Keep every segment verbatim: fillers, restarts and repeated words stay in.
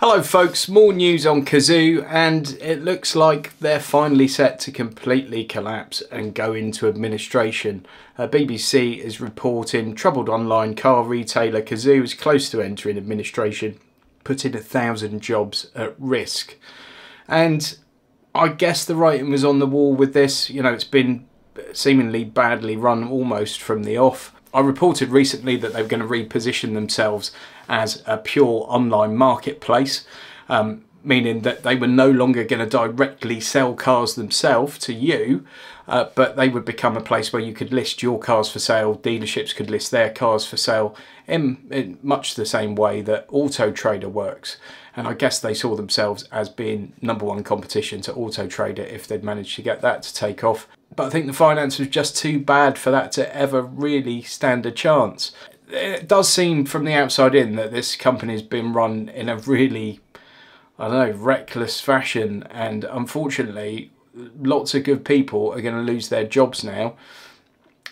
Hello folks, more news on Cazoo, and it looks like they're finally set to completely collapse and go into administration. Uh, B B C is reporting troubled online car retailer Cazoo is close to entering administration, putting a thousand jobs at risk. And I guess the writing was on the wall with this. You know, it's been seemingly badly run almost from the off. I reported recently that they were going to reposition themselves as a pure online marketplace, um, meaning that they were no longer going to directly sell cars themselves to you, uh, but they would become a place where you could list your cars for sale, dealerships could list their cars for sale in, in much the same way that Auto Trader works. And I guess they saw themselves as being number one competition to Auto Trader if they'd managed to get that to take off. But I think the finance was just too bad for that to ever really stand a chance. It does seem from the outside in that this company's been run in a really, I don't know, reckless fashion. And unfortunately, lots of good people are going to lose their jobs now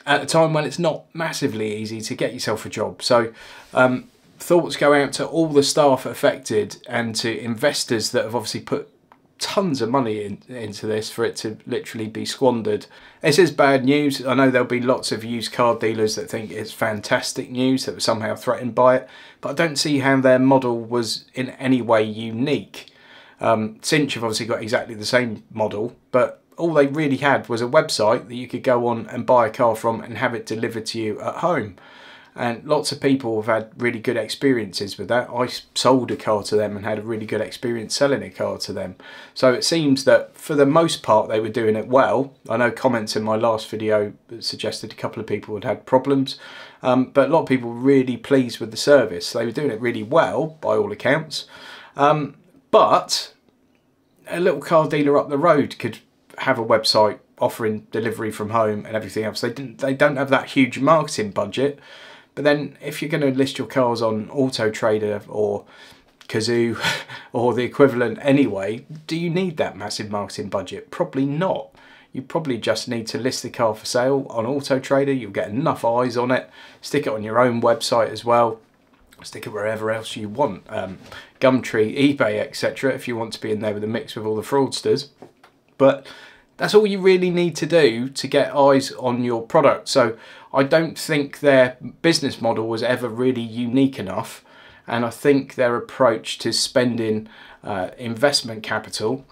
at a time when it's not massively easy to get yourself a job. So um, thoughts go out to all the staff affected and to investors that have obviously put tons of money in, into this for it to literally be squandered. This is bad news. I know there'll be lots of used car dealers that think it's fantastic news that were somehow threatened by it, but I don't see how their model was in any way unique. Um, Cinch have obviously got exactly the same model, but all they really had was a website that you could go on and buy a car from and have it delivered to you at home. And lots of people have had really good experiences with that. I sold a car to them and had a really good experience selling a car to them. So it seems that for the most part, they were doing it well. I know comments in my last video suggested a couple of people had had problems, um, but a lot of people were really pleased with the service. They were doing it really well by all accounts, um, but a little car dealer up the road could have a website offering delivery from home and everything else. They didn't, they don't have that huge marketing budget. But then if you're going to list your cars on Auto Trader or Cazoo or the equivalent anyway, do you need that massive marketing budget? Probably not. You probably just need to list the car for sale on Auto Trader. You'll get enough eyes on it. Stick it on your own website as well. Stick it wherever else you want. Um, Gumtree, eBay, et cetera if you want to be in there with a mix with all the fraudsters. But that's all you really need to do to get eyes on your product. So I don't think their business model was ever really unique enough. And I think their approach to spending uh, investment capital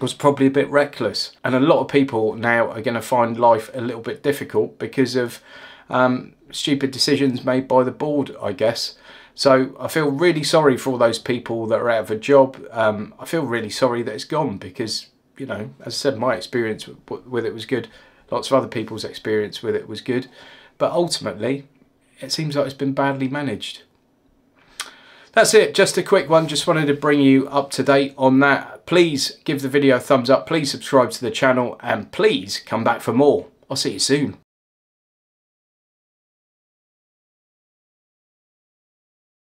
was probably a bit reckless. And a lot of people now are going to find life a little bit difficult because of um, stupid decisions made by the board, I guess. So I feel really sorry for all those people that are out of a job. Um, I feel really sorry that it's gone because, you know, as I said, my experience with it was good. Lots of other people's experience with it was good. But ultimately, it seems like it's been badly managed. That's it. Just a quick one. Just wanted to bring you up to date on that. Please give the video a thumbs up. Please subscribe to the channel. And please come back for more. I'll see you soon.